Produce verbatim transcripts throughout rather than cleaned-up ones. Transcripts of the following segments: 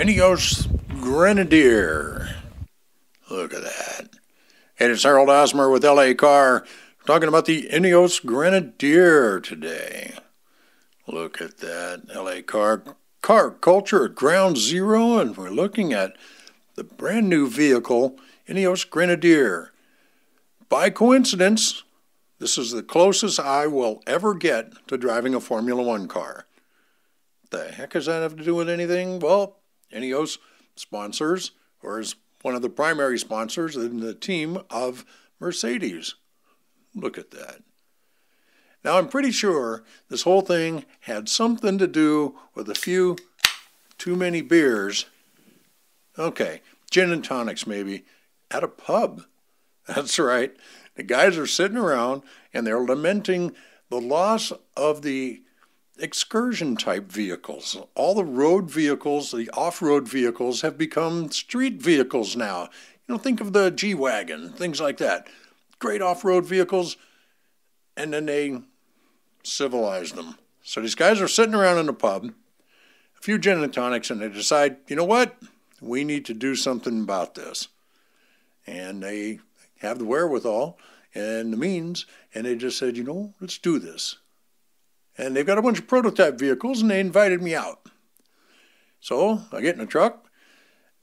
INEOS Grenadier. Look at that. And it's Harold Osmer with L A Car talking about the INEOS Grenadier today. Look at that. L A Car, car culture at ground zero, and we're looking at the brand new vehicle, INEOS Grenadier. By coincidence, this is the closest I will ever get to driving a Formula one car. What the heck does that have to do with anything? Well, INEOS sponsors, or is one of the primary sponsors in the team of Mercedes. Look at that. Now, I'm pretty sure this whole thing had something to do with a few too many beers. Okay, gin and tonics maybe, at a pub. That's right. The guys are sitting around and they're lamenting the loss of the excursion type vehicles. All the road vehicles, the off-road vehicles, have become street vehicles now. You know, think of the G-Wagon, things like that. Great off-road vehicles, and then they civilize them. So these guys are sitting around in the pub, a few gin and tonics, and they decide, you know what? We need to do something about this. And they have the wherewithal and the means, and they just said, you know, let's do this. And they've got a bunch of prototype vehicles, and they invited me out. So I get in a truck,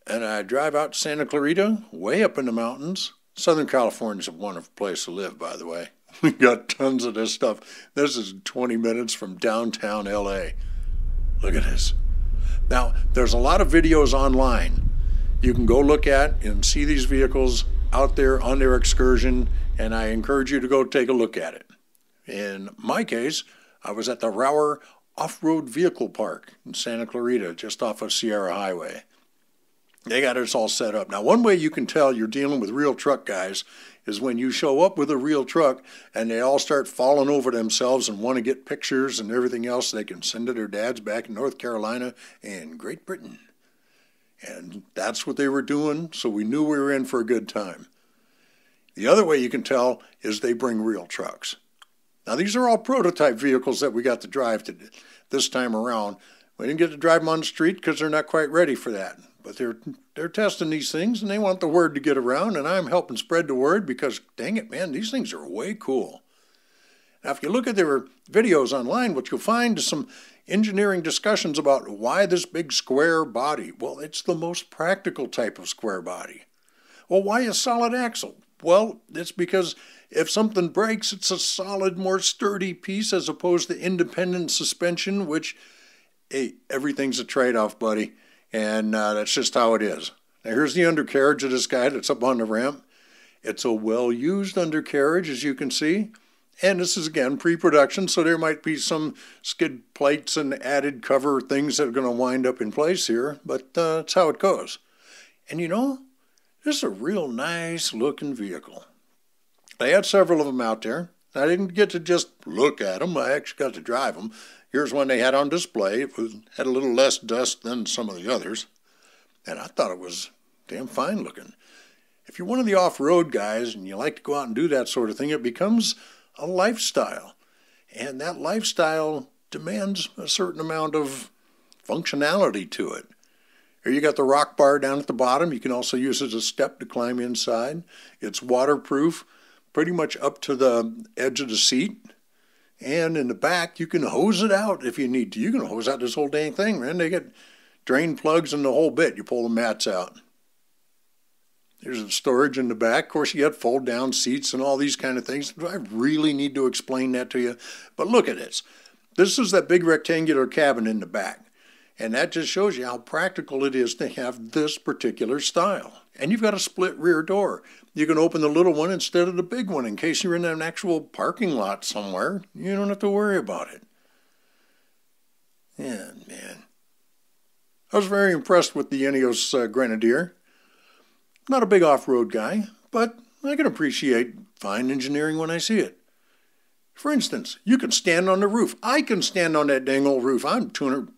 and I drive out to Santa Clarita, way up in the mountains. Southern California's a wonderful place to live, by the way. We got tons of this stuff. This is twenty minutes from downtown L A. Look at this. Now, there's a lot of videos online you can go look at and see these vehicles out there on their excursion, and I encourage you to go take a look at it. In my case, I was at the Rauer Off-Road Vehicle Park in Santa Clarita, just off of Sierra Highway. They got us all set up. Now, one way you can tell you're dealing with real truck guys is when you show up with a real truck and they all start falling over themselves and want to get pictures and everything else they can send to their dads back in North Carolina and Great Britain. And that's what they were doing, so we knew we were in for a good time. The other way you can tell is they bring real trucks. Now, these are all prototype vehicles that we got to drive to this time around. We didn't get to drive them on the street because they're not quite ready for that. But they're, they're testing these things, and they want the word to get around, and I'm helping spread the word because, dang it, man, these things are way cool. Now, if you look at their videos online, what you'll find is some engineering discussions about why this big square body. Well, it's the most practical type of square body. Well, why a solid axle? Well, it's because if something breaks, it's a solid, more sturdy piece as opposed to independent suspension, which, hey, everything's a trade-off, buddy. And uh, that's just how it is. Now, here's the undercarriage of this guy that's up on the ramp. It's a well-used undercarriage, as you can see. And this is, again, pre-production, so there might be some skid plates and added cover things that are going to wind up in place here. But uh, that's how it goes. And, you know, this is a real nice-looking vehicle. They had several of them out there. I didn't get to just look at them. I actually got to drive them. Here's one they had on display. It was, had a little less dust than some of the others. And I thought it was damn fine looking. If you're one of the off-road guys and you like to go out and do that sort of thing, it becomes a lifestyle. And that lifestyle demands a certain amount of functionality to it. Here you got the rock bar down at the bottom. You can also use it as a step to climb inside. It's waterproof, pretty much up to the edge of the seat. And in the back, you can hose it out if you need to. You can hose out this whole dang thing, man. They get drain plugs and the whole bit. You pull the mats out. There's the storage in the back. Of course, you got fold-down seats and all these kind of things. Do I really need to explain that to you? But look at this. This is that big rectangular cabin in the back. And that just shows you how practical it is to have this particular style. And you've got a split rear door. You can open the little one instead of the big one in case you're in an actual parking lot somewhere. You don't have to worry about it. Yeah, man. I was very impressed with the INEOS uh, Grenadier. Not a big off-road guy, but I can appreciate fine engineering when I see it. For instance, you can stand on the roof. I can stand on that dang old roof. I'm two hundred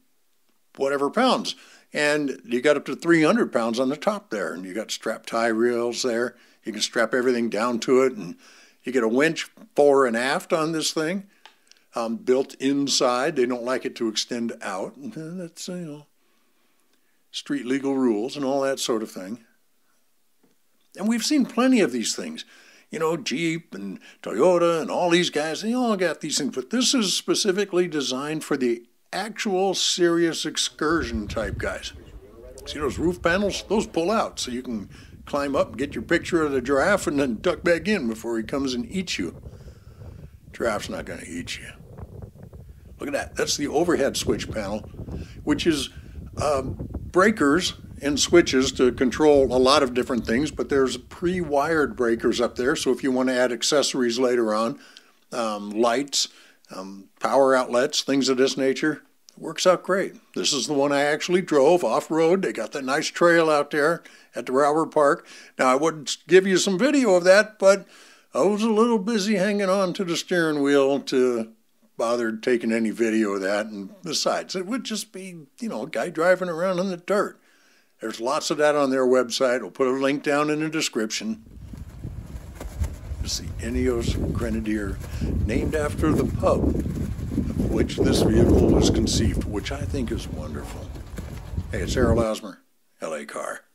whatever pounds, and you got up to three hundred pounds on the top there, and you got strap tie rails there. You can strap everything down to it, and you get a winch fore and aft on this thing, um, built inside. They don't like it to extend out. That's, you know, street legal rules and all that sort of thing. And we've seen plenty of these things. You know, Jeep and Toyota and all these guys, they all got these things. But this is specifically designed for the actual serious excursion type guys. See those roof panels? Those pull out so you can climb up and get your picture of the giraffe and then duck back in before he comes and eats you. Giraffe's not going to eat you. Look at that. That's the overhead switch panel, which is um, breakers and switches to control a lot of different things, but there's pre-wired breakers up there, so if you want to add accessories later on, um, lights, um, power outlets, things of this nature, it works out great. This is the one I actually drove off-road. They got that nice trail out there at the Rauer Park. Now, I wouldn't give you some video of that, but I was a little busy hanging on to the steering wheel to bother taking any video of that, and besides, it would just be, you know, a guy driving around in the dirt. There's lots of that on their website. We'll put a link down in the description. It's the Ineos Grenadier, named after the pub of which this vehicle was conceived, which I think is wonderful. Hey, it's Harold Osmer, L A Car.